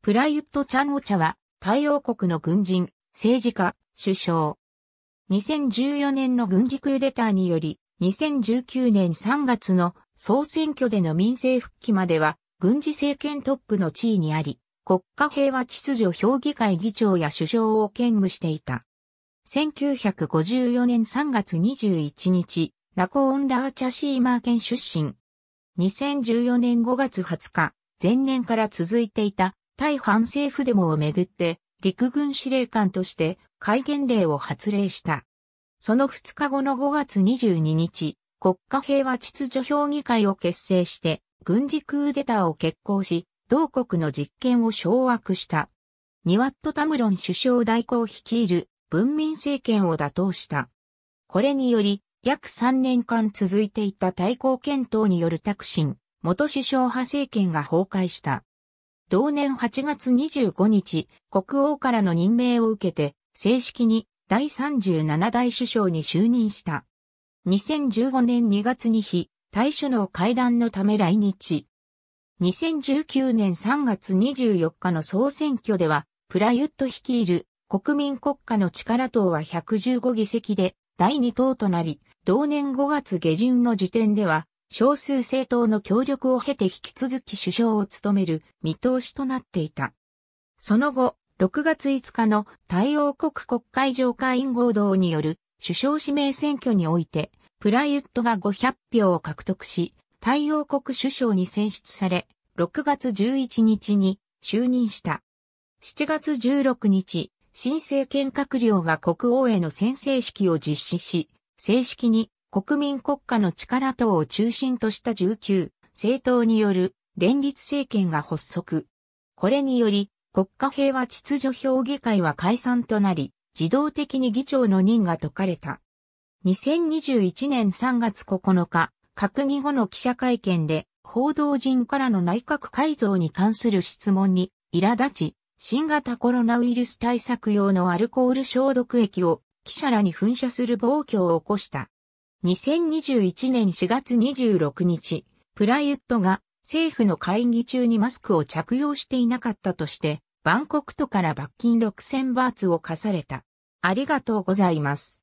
プラユット・チャンオチャは、タイ王国の軍人、政治家、首相。2014年の軍事クーデターにより、2019年3月の総選挙での民政復帰までは、軍事政権トップの地位にあり、国家平和秩序評議会議長や首相を兼務していた。1954年3月21日、ナコーン・ラーチャシーマー県出身。2014年5月20日、前年から続いていた対反政府デモをめぐって、陸軍司令官として戒厳令を発令した。その2日後の5月22日、国家平和秩序評議会を結成して、軍事クーデターを決行し、同国の実権を掌握した。ニワット・タムロン首相代行率いる文民政権を打倒した。これにより、約3年間続いていた対抗検討によるタクシン、元首相派政権が崩壊した。同年8月25日、国王からの任命を受けて、正式に第37代首相に就任した。2015年2月に非対首脳会談のため来日。2019年3月24日の総選挙では、プラユット率いる国民国家の力党は115議席で第2党となり、同年5月下旬の時点では、少数政党の協力を経て引き続き首相を務める見通しとなっていた。その後、6月5日のタイ王国国会上下院合同による首相指名選挙において、プラユットが500票を獲得し、タイ王国首相に選出され、6月11日に就任した。7月16日、新政権閣僚が国王への宣誓式を実施し、正式に国民国家の力党を中心とした19政党による連立政権が発足。これにより国家平和秩序評議会は解散となり、自動的に議長の任が解かれた。2021年3月9日、閣議後の記者会見で報道陣からの内閣改造に関する質問に苛立ち、新型コロナウイルス対策用のアルコール消毒液を記者らに噴射する暴挙を起こした。2021年4月26日、プラユットが政府の会議中にマスクを着用していなかったとして、バンコク都から罰金6000バーツを課された。ありがとうございます。